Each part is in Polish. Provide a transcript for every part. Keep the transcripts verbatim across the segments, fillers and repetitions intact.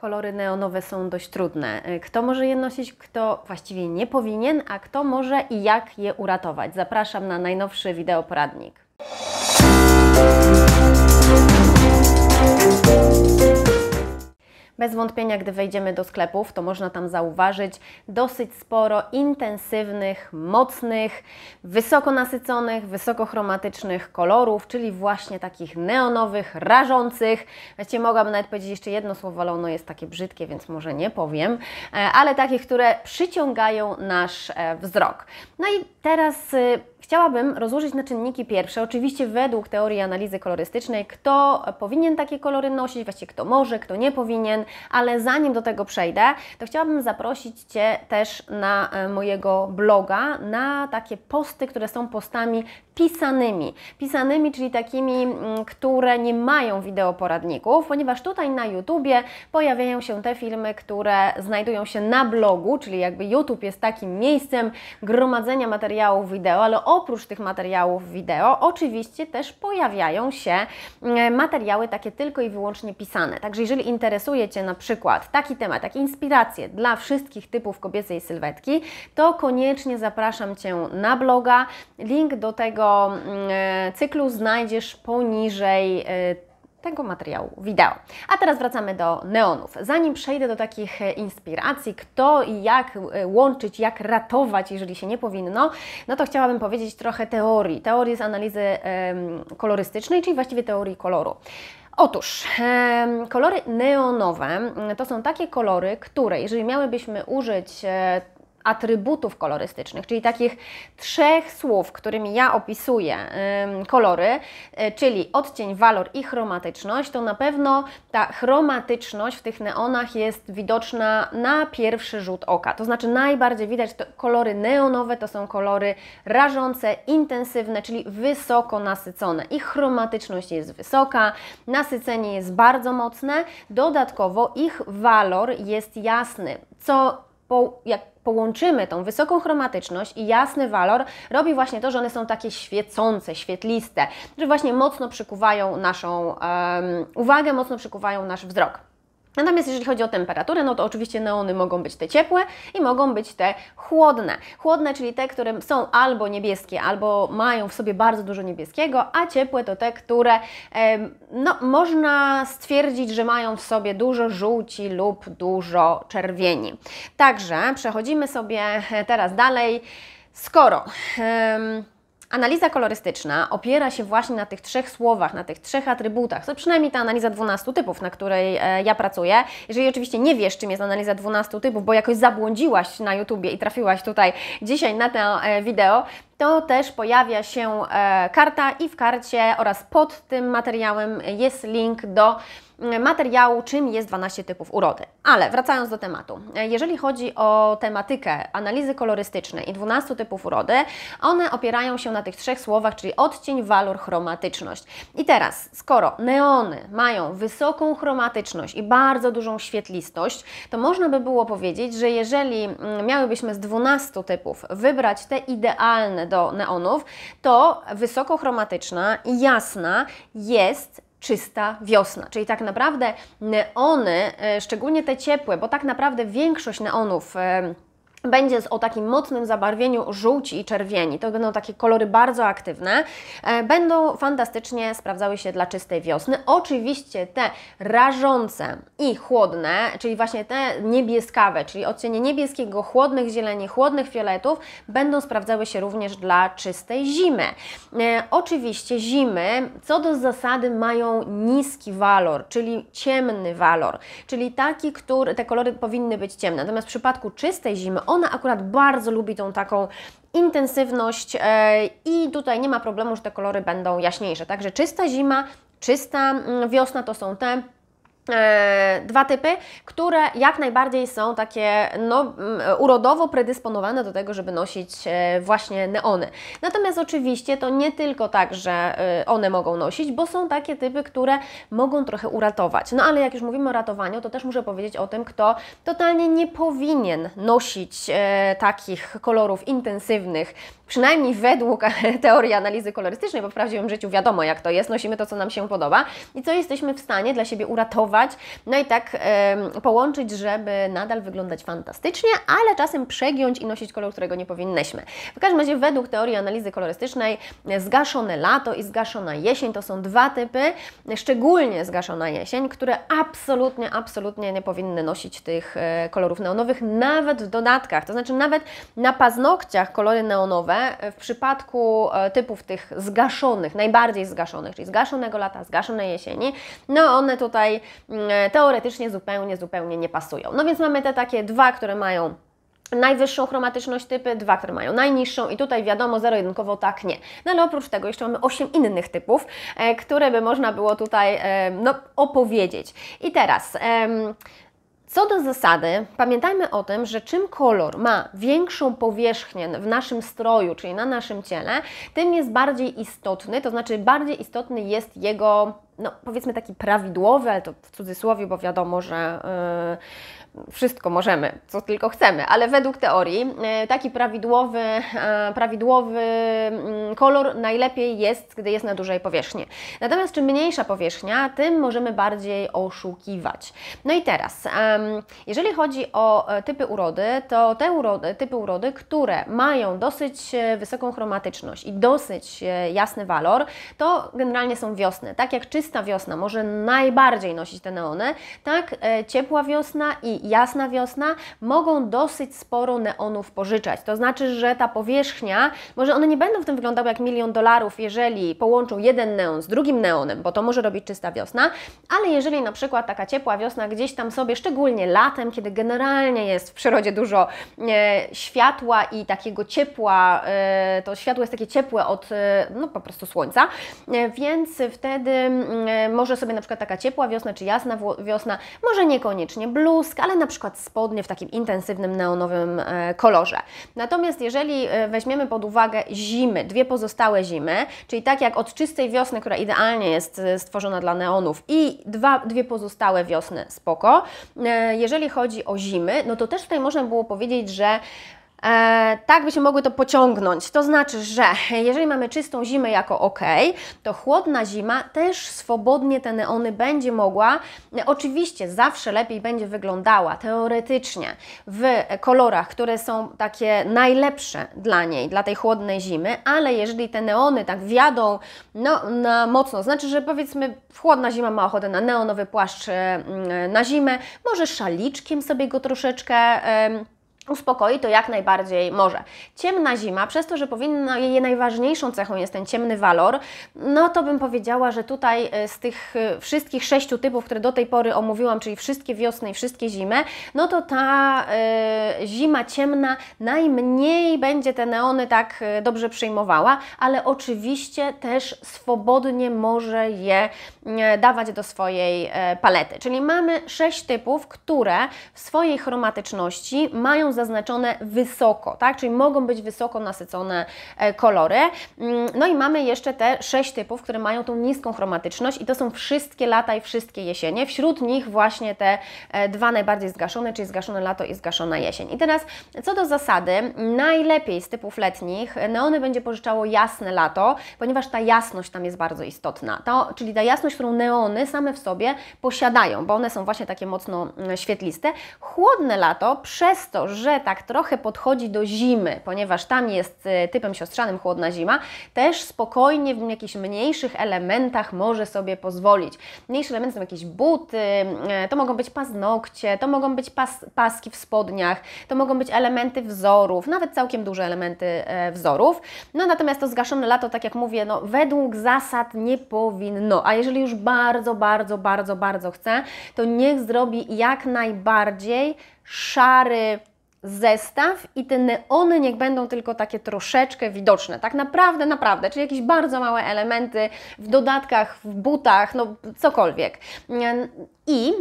Kolory neonowe są dość trudne. Kto może je nosić, kto właściwie nie powinien, a kto może i jak je uratować? Zapraszam na najnowszy wideoporadnik. Bez wątpienia, gdy wejdziemy do sklepów, to można tam zauważyć dosyć sporo intensywnych, mocnych, wysoko nasyconych, wysoko chromatycznych kolorów, czyli właśnie takich neonowych, rażących. Właściwie mogłabym nawet powiedzieć jeszcze jedno słowo, ale ono jest takie brzydkie, więc może nie powiem, ale takich, które przyciągają nasz wzrok. No i teraz chciałabym rozłożyć na czynniki pierwsze, oczywiście według teorii analizy kolorystycznej, kto powinien takie kolory nosić, właściwie kto może, kto nie powinien, ale zanim do tego przejdę, to chciałabym zaprosić Cię też na mojego bloga, na takie posty, które są postami pisanymi. Pisanymi, czyli takimi, które nie mają wideoporadników, ponieważ tutaj na YouTubie pojawiają się te filmy, które znajdują się na blogu, czyli jakby YouTube jest takim miejscem gromadzenia materiałów wideo, ale oprócz tych materiałów wideo oczywiście też pojawiają się materiały takie tylko i wyłącznie pisane. Także jeżeli interesuje Cię na przykład taki temat, takie inspiracje dla wszystkich typów kobiecej sylwetki, to koniecznie zapraszam Cię na bloga. Link do tego cyklu znajdziesz poniżej tego materiału wideo. A teraz wracamy do neonów. Zanim przejdę do takich inspiracji, kto i jak łączyć, jak ratować, jeżeli się nie powinno, no to chciałabym powiedzieć trochę teorii. Teorii z analizy kolorystycznej, czyli właściwie teorii koloru. Otóż kolory neonowe to są takie kolory, które jeżeli miałybyśmy użyć atrybutów kolorystycznych, czyli takich trzech słów, którymi ja opisuję yy, kolory, yy, czyli odcień, walor i chromatyczność, to na pewno ta chromatyczność w tych neonach jest widoczna na pierwszy rzut oka. To znaczy najbardziej widać, to kolory neonowe to są kolory rażące, intensywne, czyli wysoko nasycone. Ich chromatyczność jest wysoka, nasycenie jest bardzo mocne, dodatkowo ich walor jest jasny, co po, jak połączymy tą wysoką chromatyczność i jasny walor, robi właśnie to, że one są takie świecące, świetliste, że właśnie mocno przykuwają naszą um, uwagę, mocno przykuwają nasz wzrok. Natomiast jeżeli chodzi o temperaturę, no to oczywiście neony mogą być te ciepłe i mogą być te chłodne. Chłodne, czyli te, które są albo niebieskie, albo mają w sobie bardzo dużo niebieskiego, a ciepłe to te, które no, można stwierdzić, że mają w sobie dużo żółci lub dużo czerwieni. Także przechodzimy sobie teraz dalej. Skoro Um, analiza kolorystyczna opiera się właśnie na tych trzech słowach, na tych trzech atrybutach. To przynajmniej ta analiza dwunastu typów, na której e, ja pracuję. Jeżeli oczywiście nie wiesz, czym jest analiza dwunastu typów, bo jakoś zabłądziłaś na YouTubie i trafiłaś tutaj dzisiaj na to e, wideo, to też pojawia się e, karta i w karcie oraz pod tym materiałem jest link do materiału, czym jest dwanaście typów urody. Ale wracając do tematu, jeżeli chodzi o tematykę analizy kolorystycznej i dwunastu typów urody, one opierają się na tych trzech słowach, czyli odcień, walor, chromatyczność. I teraz, skoro neony mają wysoką chromatyczność i bardzo dużą świetlistość, to można by było powiedzieć, że jeżeli miałybyśmy z dwunastu typów wybrać te idealne do neonów, to wysokochromatyczna i jasna jest czysta wiosna, czyli tak naprawdę neony, szczególnie te ciepłe, bo tak naprawdę większość neonów będzie z o takim mocnym zabarwieniu żółci i czerwieni, to będą takie kolory bardzo aktywne, będą fantastycznie sprawdzały się dla czystej wiosny. Oczywiście te rażące i chłodne, czyli właśnie te niebieskawe, czyli odcienie niebieskiego, chłodnych zieleni, chłodnych fioletów, będą sprawdzały się również dla czystej zimy. E, oczywiście zimy co do zasady mają niski walor, czyli ciemny walor, czyli taki, który, te kolory powinny być ciemne, natomiast w przypadku czystej zimy ona akurat bardzo lubi tą taką intensywność yy, i tutaj nie ma problemu, że te kolory będą jaśniejsze. Także czysta zima, czysta wiosna to są te Yy, dwa typy, które jak najbardziej są takie no, yy, urodowo predysponowane do tego, żeby nosić yy, właśnie neony. Natomiast oczywiście to nie tylko tak, że yy, one mogą nosić, bo są takie typy, które mogą trochę uratować. No ale jak już mówimy o ratowaniu, to też muszę powiedzieć o tym, kto totalnie nie powinien nosić yy, takich kolorów intensywnych, przynajmniej według teorii analizy kolorystycznej, bo w prawdziwym życiu wiadomo jak to jest, nosimy to, co nam się podoba i co jesteśmy w stanie dla siebie uratować, no i tak yy, połączyć, żeby nadal wyglądać fantastycznie, ale czasem przegiąć i nosić kolor, którego nie powinnyśmy. W każdym razie według teorii analizy kolorystycznej zgaszone lato i zgaszona jesień to są dwa typy, szczególnie zgaszona jesień, które absolutnie, absolutnie nie powinny nosić tych kolorów neonowych, nawet w dodatkach, to znaczy nawet na paznokciach kolory neonowe w przypadku typów tych zgaszonych, najbardziej zgaszonych, czyli zgaszonego lata, zgaszonej jesieni, no one tutaj teoretycznie zupełnie, zupełnie nie pasują. No więc mamy te takie dwa, które mają najwyższą chromatyczność typy, dwa, które mają najniższą i tutaj wiadomo, zero-jedynkowo tak nie. No ale oprócz tego jeszcze mamy osiem innych typów, e, które by można było tutaj e, no, opowiedzieć. I teraz... E, Co do zasady, pamiętajmy o tym, że czym kolor ma większą powierzchnię w naszym stroju, czyli na naszym ciele, tym jest bardziej istotny, to znaczy bardziej istotny jest jego, no powiedzmy taki prawidłowy, ale to w cudzysłowie, bo wiadomo, że yy, wszystko możemy, co tylko chcemy, ale według teorii yy, taki prawidłowy, yy, prawidłowy yy, kolor najlepiej jest, gdy jest na dużej powierzchni. Natomiast czym mniejsza powierzchnia, tym możemy bardziej oszukiwać. No i teraz, yy, jeżeli chodzi o typy urody, to te urody, typy urody, które mają dosyć wysoką chromatyczność i dosyć jasny walor, to generalnie są wiosny, tak jak czyste Czysta wiosna może najbardziej nosić te neony, tak e, ciepła wiosna i jasna wiosna mogą dosyć sporo neonów pożyczać. To znaczy, że ta powierzchnia, może one nie będą w tym wyglądały jak milion dolarów, jeżeli połączą jeden neon z drugim neonem, bo to może robić czysta wiosna, ale jeżeli na przykład taka ciepła wiosna gdzieś tam sobie, szczególnie latem, kiedy generalnie jest w przyrodzie dużo e, światła i takiego ciepła, e, to światło jest takie ciepłe od e, no, po prostu słońca, e, więc wtedy może sobie na przykład taka ciepła wiosna czy jasna wiosna, może niekoniecznie bluzk, ale na przykład spodnie w takim intensywnym neonowym kolorze. Natomiast jeżeli weźmiemy pod uwagę zimy, dwie pozostałe zimy, czyli tak jak od czystej wiosny, która idealnie jest stworzona dla neonów i dwa, dwie pozostałe wiosny, spoko. Jeżeli chodzi o zimy, no to też tutaj można było powiedzieć, że E, tak byśmy mogły to pociągnąć, to znaczy, że jeżeli mamy czystą zimę jako ok, to chłodna zima też swobodnie te neony będzie mogła, e, oczywiście zawsze lepiej będzie wyglądała teoretycznie w kolorach, które są takie najlepsze dla niej, dla tej chłodnej zimy, ale jeżeli te neony tak wiadą no, na mocno, znaczy, że powiedzmy chłodna zima ma ochotę na neonowy płaszcz e, na zimę, może szaliczkiem sobie go troszeczkę e, uspokoi, to jak najbardziej może. Ciemna zima, przez to, że powinna, jej najważniejszą cechą jest ten ciemny walor, no to bym powiedziała, że tutaj z tych wszystkich sześciu typów, które do tej pory omówiłam, czyli wszystkie wiosny i wszystkie zimy, no to ta y, zima ciemna najmniej będzie te neony tak dobrze przyjmowała, ale oczywiście też swobodnie może je dawać do swojej palety. Czyli mamy sześć typów, które w swojej chromatyczności mają zaznaczone wysoko, tak? Czyli mogą być wysoko nasycone kolory. No i mamy jeszcze te sześć typów, które mają tą niską chromatyczność i to są wszystkie lata i wszystkie jesienie. Wśród nich właśnie te dwa najbardziej zgaszone, czyli zgaszone lato i zgaszona jesień. I teraz co do zasady, najlepiej z typów letnich neony będzie pożyczało jasne lato, ponieważ ta jasność tam jest bardzo istotna. To, czyli ta jasność, którą neony same w sobie posiadają, bo one są właśnie takie mocno świetliste. Chłodne lato przez to, że tak trochę podchodzi do zimy, ponieważ tam jest typem siostrzanym chłodna zima, też spokojnie w jakichś mniejszych elementach może sobie pozwolić. Mniejsze elementy są jakieś buty, to mogą być paznokcie, to mogą być pas, paski w spodniach, to mogą być elementy wzorów, nawet całkiem duże elementy wzorów. No natomiast to zgaszone lato, tak jak mówię, no według zasad nie powinno, a jeżeli już bardzo, bardzo, bardzo, bardzo chce, to niech zrobi jak najbardziej szary zestaw i te neony niech będą tylko takie troszeczkę widoczne, tak naprawdę, naprawdę, czyli jakieś bardzo małe elementy w dodatkach, w butach, no cokolwiek. I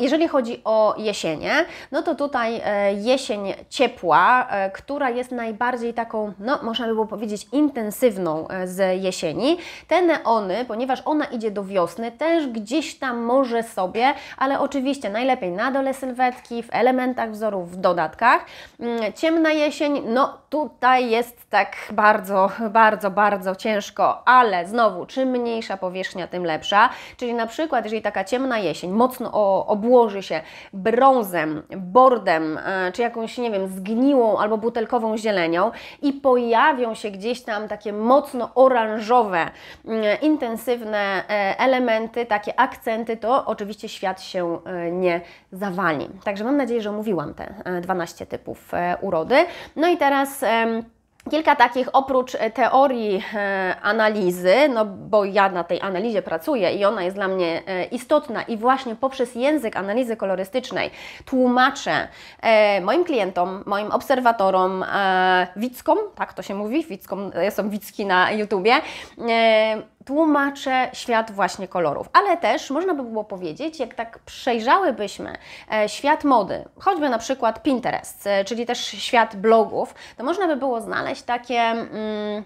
jeżeli chodzi o jesienie, no to tutaj jesień ciepła, która jest najbardziej taką, no można by było powiedzieć, intensywną z jesieni. Te neony, ponieważ ona idzie do wiosny, też gdzieś tam może sobie, ale oczywiście najlepiej na dole sylwetki, w elementach wzorów, w dodatkach. Ciemna jesień, no tutaj jest tak bardzo, bardzo, bardzo ciężko, ale znowu, czym mniejsza powierzchnia, tym lepsza. Czyli na przykład, jeżeli taka ciemna jesień mocno obłoży się brązem, bordem, czy jakąś, nie wiem, zgniłą albo butelkową zielenią i pojawią się gdzieś tam takie mocno oranżowe, intensywne elementy, takie akcenty, to oczywiście świat się nie zawali. Także mam nadzieję, że omówiłam te dwanaście typów urody. No i teraz kilka takich, oprócz teorii e, analizy, no bo ja na tej analizie pracuję i ona jest dla mnie e, istotna i właśnie poprzez język analizy kolorystycznej tłumaczę e, moim klientom, moim obserwatorom, e, widzkom, tak to się mówi, widzkom, e, są widzki na YouTubie, e, tłumaczę świat właśnie kolorów, ale też można by było powiedzieć, jak tak przejrzałybyśmy świat mody, choćby na przykład Pinterest, czyli też świat blogów, to można by było znaleźć takie mm,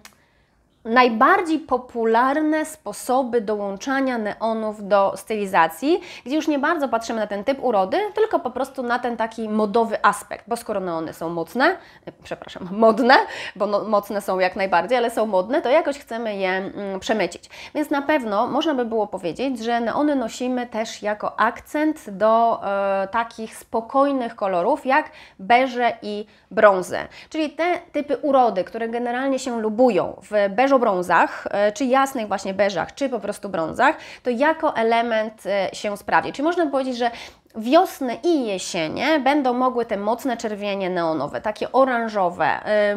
najbardziej popularne sposoby dołączania neonów do stylizacji, gdzie już nie bardzo patrzymy na ten typ urody, tylko po prostu na ten taki modowy aspekt, bo skoro neony są mocne, przepraszam, modne, bo no, mocne są jak najbardziej, ale są modne, to jakoś chcemy je mm, przemycić. Więc na pewno można by było powiedzieć, że neony nosimy też jako akcent do e, takich spokojnych kolorów, jak beże i brązy. Czyli te typy urody, które generalnie się lubują w beżu brązach, czy jasnych właśnie beżach, czy po prostu brązach, to jako element się sprawdzi. Czyli można powiedzieć, że wiosny i jesienie będą mogły te mocne czerwienie neonowe, takie oranżowe,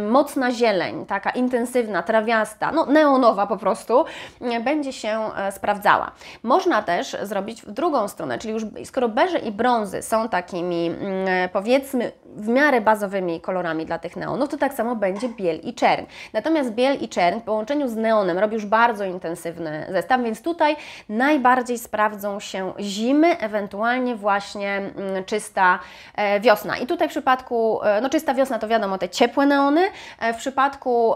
mocna zieleń, taka intensywna, trawiasta, no neonowa po prostu, będzie się sprawdzała. Można też zrobić w drugą stronę, czyli już skoro beże i brązy są takimi, powiedzmy, w miarę bazowymi kolorami dla tych neonów, to tak samo będzie biel i czerń. Natomiast biel i czerń w połączeniu z neonem robi już bardzo intensywny zestaw, więc tutaj najbardziej sprawdzą się zimy, ewentualnie właśnie czysta wiosna. I tutaj w przypadku, no czysta wiosna to wiadomo, te ciepłe neony, w przypadku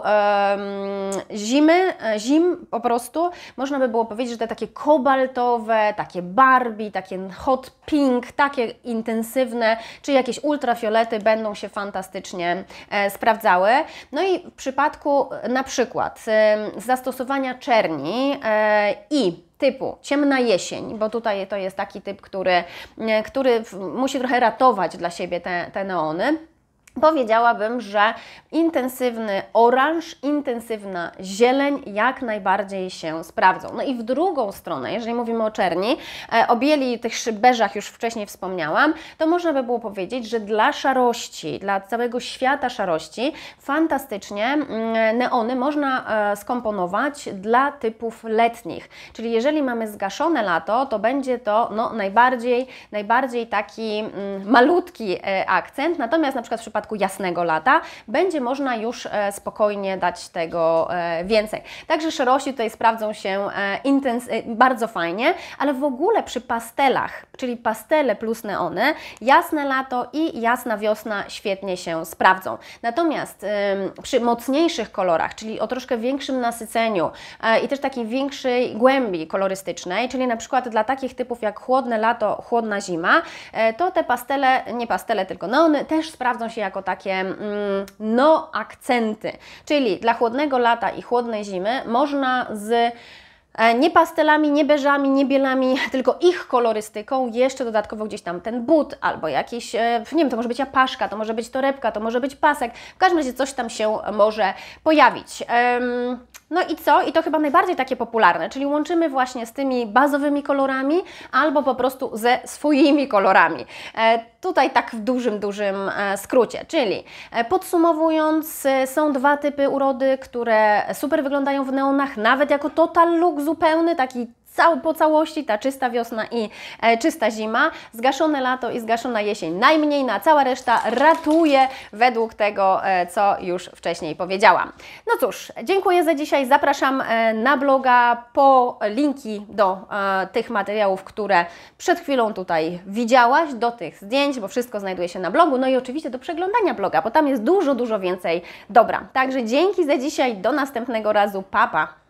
zimy, zim po prostu można by było powiedzieć, że te takie kobaltowe, takie Barbie, takie hot pink, takie intensywne, czy jakieś ultrafiolety będą się fantastycznie sprawdzały. No i w przypadku na przykład zastosowania czerni i typu ciemna jesień, bo tutaj to jest taki typ, który, który musi trochę ratować dla siebie te, te neony. Powiedziałabym, że intensywny oranż, intensywna zieleń jak najbardziej się sprawdzą. No i w drugą stronę, jeżeli mówimy o czerni, o bieli, tych beżach już wcześniej wspomniałam, to można by było powiedzieć, że dla szarości, dla całego świata szarości fantastycznie neony można skomponować dla typów letnich. Czyli jeżeli mamy zgaszone lato, to będzie to no, najbardziej, najbardziej taki malutki akcent, natomiast na przykład w przypadku jasnego lata, będzie można już spokojnie dać tego więcej. Także szarości tutaj sprawdzą się bardzo fajnie, ale w ogóle przy pastelach, czyli pastele plus neony, jasne lato i jasna wiosna świetnie się sprawdzą. Natomiast przy mocniejszych kolorach, czyli o troszkę większym nasyceniu i też takiej większej głębi kolorystycznej, czyli na przykład dla takich typów jak chłodne lato, chłodna zima, to te pastele, nie pastele, tylko neony też sprawdzą się jako takie no akcenty, czyli dla chłodnego lata i chłodnej zimy można z nie pastelami, nie beżami, nie bielami, tylko ich kolorystyką, jeszcze dodatkowo gdzieś tam ten but albo jakiś, nie wiem, to może być apaszka, to może być torebka, to może być pasek, w każdym razie coś tam się może pojawić. No i co? I to chyba najbardziej takie popularne, czyli łączymy właśnie z tymi bazowymi kolorami albo po prostu ze swoimi kolorami. Tutaj tak w dużym, dużym skrócie, czyli podsumowując, są dwa typy urody, które super wyglądają w neonach, nawet jako total look zupełny, taki cał, po całości ta czysta wiosna i e, czysta zima, zgaszone lato i zgaszona jesień najmniej, na cała reszta ratuje według tego, e, co już wcześniej powiedziałam. No cóż, dziękuję za dzisiaj, zapraszam e, na bloga po linki do e, tych materiałów, które przed chwilą tutaj widziałaś, do tych zdjęć, bo wszystko znajduje się na blogu, no i oczywiście do przeglądania bloga, bo tam jest dużo, dużo więcej dobra. Także dzięki za dzisiaj, do następnego razu, pa, pa!